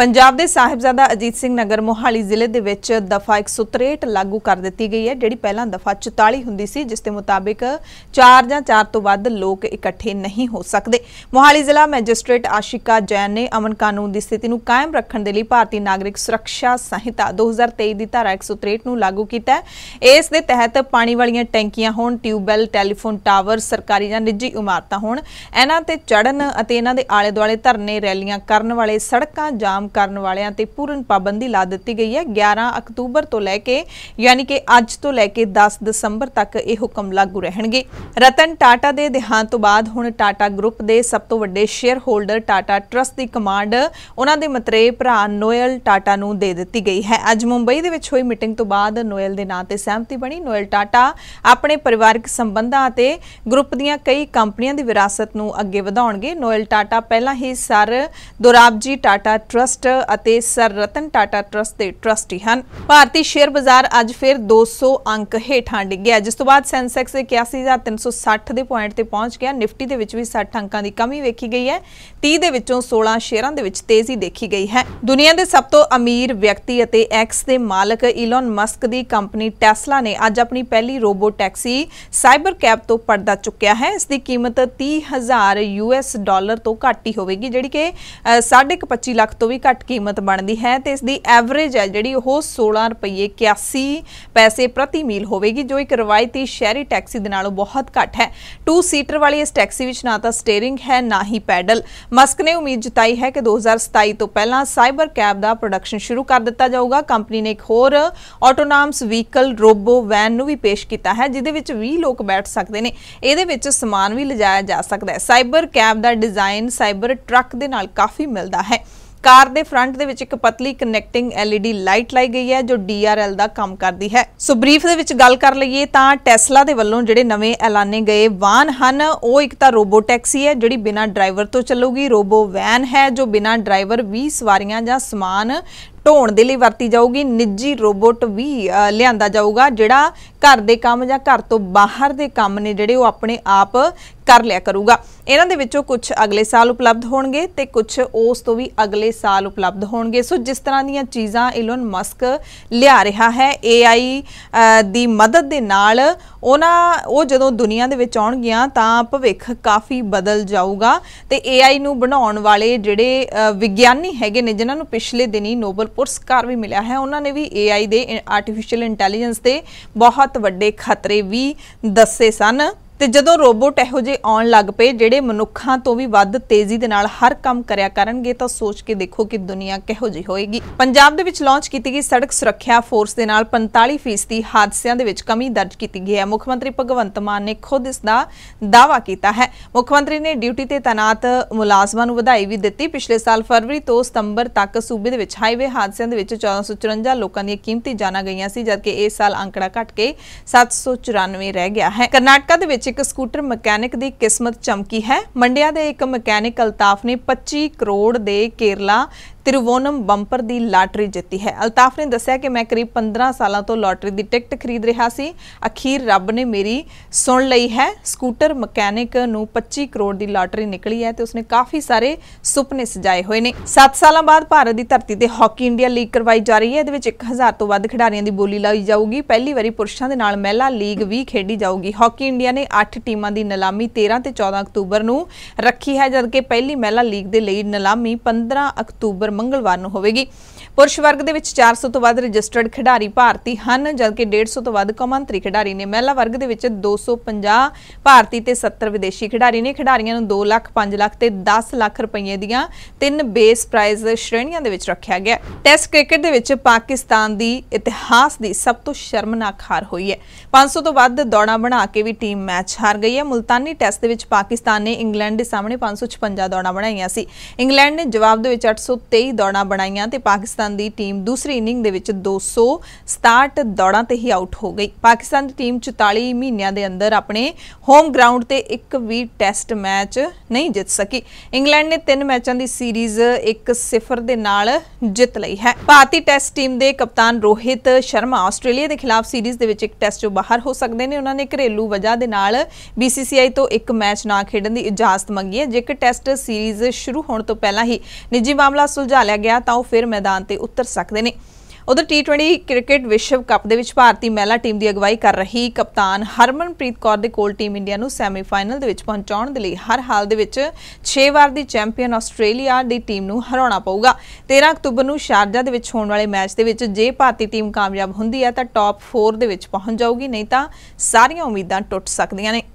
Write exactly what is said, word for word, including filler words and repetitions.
पंजाब के साहिबजादा अजीत सिंह नगर मुहाली जिले के दफा एक सौ त्रेहठ लागू कर दी गई है, जिहड़ी पहला दफा चौताली हुंदी सी, जिस दे मुताबिक चार या चार तो वध लोग इकट्ठे नहीं हो सकते। मुहाली जिला मैजिस्ट्रेट आशिका जैन ने अमन कानून की स्थिति कायम रखने के लिए भारतीय नागरिक सुरक्षा संहिता दो हज़ार तेई की धारा एक सौ त्रेहठ नूं लागू किया है। इस दे तहत पानी वाली टैंकियां होण, ट्यूबवैल, टैलीफोन टावर, सरकारी या निजी इमारतां होण, इन्हां ते चढ़न अते इन्हां दे आले दुआले धरने, रैलियां करन वाले, सड़कां जाम करन वालियां ते पूर्ण पाबंदी ला दित्ती गई है। ग्यारह अक्तूबर तो लैके यानी कि अज तो लैके दस दसंबर तक यह हुक्म लागू रहणगे। रतन टाटा दे देहांत तों बाद हुण टाटा ग्रुप दे सब तो वड्डे शेयर होल्डर टाटा ट्रस्ट की कमांड उन्हां दे मतरेए भरा नोयल टाटा नूं दे दित्ती गई है। अज मुंबई दे विच होई मीटिंग तो बाद नोयल दे नां ते सहमति बणी। नोयल टाटा अपने परिवारक संबंधां ते ग्रुप दीयां कई कंपनियां दी विरासत नूं अगे वधाउणगे। नोयल टाटा पहला ही सर दुरावजी टाटा ट्रस्ट अते सर रतन टाटा ट्रस्ट दे ट्रस्टी हन। भारतीय शेयर बाजार अज फिर दो सौ अंक हेठां डिग्गिया, जिस तों बाद सेंसैक्स इक्यासी हज़ार तीन सौ सठ दे पॉइंट ते पहुंच गया। निफ्टी दे विच वी सठ अंकां दी कमी वेखी गई है। तीह दे विचों सोलह शेयरां दे विच तेजी देखी गई है। दुनिया के सब तो अमीर व्यक्ति अते एक्स दे मालक इलोन मस्क दी कंपनी टेस्ला ने अज अपनी पहली रोबो टैक्सी साइबर कैब तो पर्दा चुक्या है। इसकी कीमत तीह हज़ार यूएस डॉलर तो घट ही होगी, जी कि साढ़े पच्ची लाख तो भी घट कीमत बनती है। तो इसकी एवरेज है जी सोलह रुपये इक्यासी पैसे प्रति मील होगी, जो एक रिवायती शहरी टैक्सी के नालों बहुत घट है। टू सीटर वाली इस टैक्सी में ना तो स्टेयरिंग है ना ही पैडल। मस्क ने उम्मीद जताई है कि दो हज़ार सताई तो पहला साइबर कैब का प्रोडक्शन शुरू कर दिता जाऊगा। कंपनी ने एक होर ऑटोनामस व्हीकल रोबो वैन नूं भी पेश किया है, जिहदे विच बीस लोग बैठ सकते हैं। इहदे विच समान भी लिजाया जा सकता है। साइबर कैब का डिजाइन साइबर ट्रक के नाल काफ़ी मिलता है। कार दे फ्रंट दे विच एक पतली कनैक्टिंग एलईडी लाइट लाई गई है, जो डीआरएल दा काम करदी है। सो ब्रीफ दे विच गल कर लईए तां टेस्ला दे वल्लों जिहड़े नवें ऐलाने गए वाहन हन, ओह इक तां रोबो टैक्सी है जिहड़ी बिना ड्राइवर तो चलूगी। रोबो वैन है जो बिना ड्राइवर बीस सवारियां जां समान ढोण दे लई वरती जाऊगी। निजी रोबोट भी लिआंदा जाऊगा जिहड़ा घर दे काम जां घर तो बाहर दे काम ने जिहड़े ओह अपने आप कर लिया करूगा। इन्हां दे विचों कुछ अगले साल उपलब्ध होणगे ते कुछ उस तो भी अगले साल उपलब्ध होणगे। सो जिस तरह दीयां चीज़ां इलोन मस्क लिया रहा है, ए आई दी मदद दे नाल उन्हां ओह जदों दुनिया दे विच आउणगियां तां भविख काफ़ी बदल जाऊगा। ते ए आई नूं बनाउण वाले जिहड़े विग्यानी हैगे ने, जिन्हां नूं पिछले दिनी नोबल पुरस्कार भी मिला है, उन्होंने भी ए आई दे आर्टिफिशियल इंटैलीजेंस के बहुत वड्डे खतरे भी दसे सन। तो जदों रोबोट इहो जे आउण लग पे जिहड़े मनुक्खां तो भी वध तेज़ी दे नाल हर काम करिया करनगे, तो सोच के देखो कि दुनिया किहो जी होएगी। पंजाब दे विच लॉन्च की गई सड़क सुरक्षा फोर्स दे नाल पैंताली फीसदी हादसियां दे विच कमी दर्ज की गई है। मुख्यमंत्री भगवंत मान ने खुद इसका दावा किया है। मुख्यमंत्री ने ड्यूटी ते तैनात मुलाजमां नूं वधाई भी दित्ती। पिछले साल फरवरी तो सितंबर तक सूबे दे विच हाईवे हादसियां दे विच चौदह सौ चुरंजा लोकां दी कीमती जानां गईयां सी, जबकि इस साल आंकड़ा घट के सत्त सौ चौरानवे रह गया है। करनाटका दे विच एक स्कूटर मकैनिक की किस्मत चमकी है। मंडिया के एक मकैनिक अलताफ ने पच्चीस करोड़ के केरला त्रिवोनम बंपर की लाटरी जीती है। अलताफ ने दस्सिया कि मैं करीब पंद्रह सालों तो लॉटरी की टिकट खरीद रहा सी, अखीर रब ने मेरी सुन लई है। स्कूटर मकैनिक नूं पच्चीस करोड़ की लॉटरी निकली है तो उसने काफ़ी सारे सुपने सजाए हुए हैं। सत्त साल बाद भारत की धरती पर हाकी इंडिया लीग करवाई जा रही है। इहदे विच एक हज़ार तो वध खिडारियां की बोली लाई जाऊगी। पहली बारी पुरुषों के नाल महिला लीग भी खेडी जाऊगी। हाकी इंडिया ने अठ टीमां की नीलामी तेरह ते चौदह अक्तूबर नूं रखी है, जबकि पहली महिला लीग के लिए नीलामी पंद्रह अक्तूबर मंगलवार नूं होगी। पुरुष वर्ग दे विच चार सौ तो वध रजिस्टर्ड खिडारी भारती हन, जबकि डेढ़ सौ तो वध कौमांतरी खिडारी ने। महिला वर्ग दे विच दो सौ पंजाह भारती ते सत्तर विदेशी खिडारी ने। खिडारियां नूं दो लाख पांच लाख ते दस लाख रुपये दीयां तीन बेस प्राइज श्रेणियां दे विच रखिया गया। टेस्ट क्रिकेट दे विच पाकिस्तान की इतिहास की सब तो शर्मनाक हार हुई है। पांच सौ तो वध दौड़ा बना के भी टीम मैच हार गई है। मुल्तानी टेस्ट दे विच पाकिस्तान ने इंग्लैंड के सामने पांच सौ छपंजा दौड़ा बनाईयां सी। इंग्लैंड ने जवाब दे विच अठ सौ तेई दौड़ा बनाईयां ते पाकिस्तान की टीम दूसरी इनिंग दे विच दो सौ सताहठ दौड़ा ते ही आउट हो गई। पाकिस्तान की टीम चौताली महीनों के अंदर अपने होम ग्राउंड ते एक भी टेस्ट मैच नहीं जित सकी। इंग्लैंड ने तीन मैचों की सीरीज एक सिफर के नाल जित लई है। भारतीय टेस्ट टीम के कप्तान रोहित शर्मा ऑस्ट्रेलिया के खिलाफ सीरीज के विच एक टेस्ट चों बाहर हो सकते हैं। उन्होंने घरेलू वजह के नाल बीसीसीआई तो एक मैच ना खेडन की इजाजत मंगी है। जेकर टेस्ट सीरीज शुरू होने तो पहला ही निजी मामला सुल बुझा लिया गया तो फिर मैदान से उतर सकते हैं। उधर टी ट्वेंटी क्रिकेट विश्व कप दे विच भारती महिला टीम की अगवाई कर रही कप्तान हरमनप्रीत कौर दे कोल टीम इंडिया नूं सैमीफाइनल दे विच पहुंचाउण दे लई हर हाल दे विच छे वार दी चैंपीयन आस्ट्रेलिया दी टीम नूं हराउणा पऊगा। तेरह अक्तूबर नूं शारजा दे विच होण वाले मैच दे विच जे भारती टीम कामयाब हुंदी है तां टॉप फोर दे विच पहुंच जाऊगी, नहीं तां सारीਆਂ उम्मीदां टुट सकਦੀਆਂ ਨੇ।